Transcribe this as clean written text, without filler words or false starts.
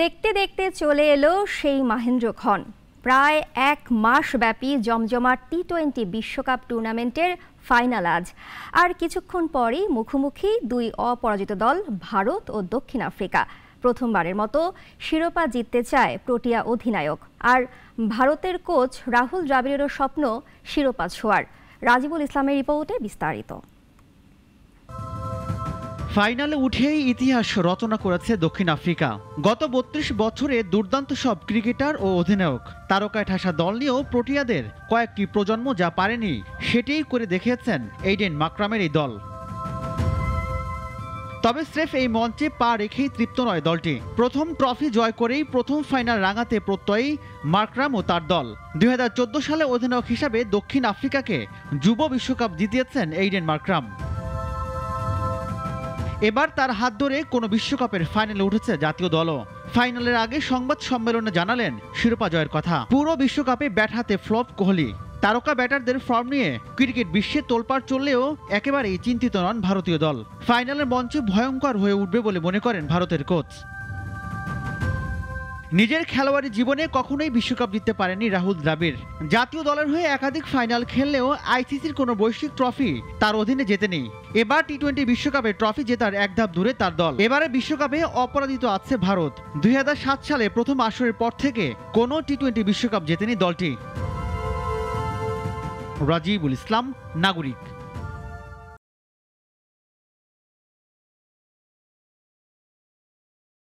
দেখতে দেখতে চলে এলো সেই মহেন্দ্রক্ষণ। প্রায় এক মাস ব্যাপী জমজমাট টি-20 বিশ্বকাপ টুর্নামেন্টের ফাইনাল আজ। আর কিছুক্ষণ পরেই মুখোমুখি দুই অপরাজিত দল, ভারত ও দক্ষিণ আফ্রিকা। প্রথমবারের মতো শিরোপা জিততে চায় প্রোটিয়া অধিনায়ক, আর ভারতের কোচ রাহুল দ্রাবিড়েরও স্বপ্ন শিরোপা ছোঁয়ার। রাজিবুল ইসলামের রিপোর্টে বিস্তারিত। ফাইনালে উঠেই ইতিহাস রচনা করেছে দক্ষিণ আফ্রিকা। গত ৩২ বছরে দুর্দান্ত সব ক্রিকেটার ও অধিনায়ক, তারকায় ঠাসা দল নিয়েও প্রোটিয়াদের কয়েকটি প্রজন্ম যা পারেনি সেটিই করে দেখিয়েছেন এইডেন মাকরামের এই দল। তবে স্রেফ এই মঞ্চে পা রেখেই তৃপ্ত নয় দলটি। প্রথম ট্রফি জয় করেই প্রথম ফাইনাল রাঙাতে প্রত্যয়ী মার্করাম ও তার দল। ২০১৪ সালে অধিনায়ক হিসাবে দক্ষিণ আফ্রিকাকে যুব বিশ্বকাপ জিতিয়েছেন এইডেন মার্করাম। এবার তার হাত ধরে কোনো বিশ্বকাপের ফাইনালে উঠেছে জাতীয় দলও। ফাইনালের আগে সংবাদ সম্মেলনে জানালেন শিরোপা জয়ের কথা। পুরো বিশ্বকাপে ব্যাট হাতে ফ্লপ কোহলি। তারকা ব্যাটারদের ফর্ম নিয়ে ক্রিকেট বিশ্বে তোলপাড় চললেও একেবারেই চিন্তিত নন ভারতীয় দল। ফাইনালের মঞ্চে ভয়ঙ্কর হয়ে উঠবে বলে মনে করেন ভারতের কোচ। নিজের খেলোয়াড়ি জীবনে কখনোই বিশ্বকাপ জিততে পারেনি রাহুল দ্রাবিড়। জাতীয় দলের হয়ে একাধিক ফাইনাল খেললেও আইসিসির কোনো বৈশ্বিক ট্রফি তার অধীনে জেতেনি। এবার টি-20 বিশ্বকাপে ট্রফি জেতার এক ধাপ দূরে তার দল। এবারে বিশ্বকাপে অপরাজিত আছে ভারত। ২০০৭ সালে প্রথম আসরের পর থেকে কোনো টি-20 বিশ্বকাপ জেতেনি দলটি। রাজিবুল ইসলাম, নাগরিক।